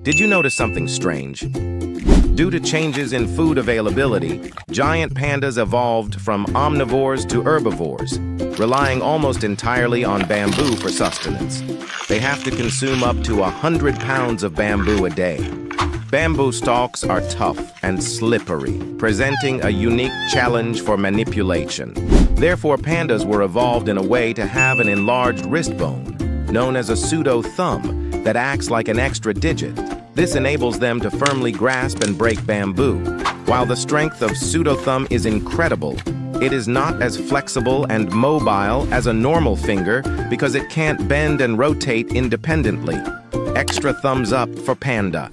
Did you notice something strange? Due to changes in food availability, giant pandas evolved from omnivores to herbivores, relying almost entirely on bamboo for sustenance. They have to consume up to 100 pounds of bamboo a day. Bamboo stalks are tough and slippery, presenting a unique challenge for manipulation. Therefore, pandas were evolved in a way to have an enlarged wrist bone, known as a pseudo-thumb, that acts like an extra digit. This enables them to firmly grasp and break bamboo. While the strength of pseudo-thumb is incredible, it is not as flexible and mobile as a normal finger because it can't bend and rotate independently. Extra thumbs up for panda.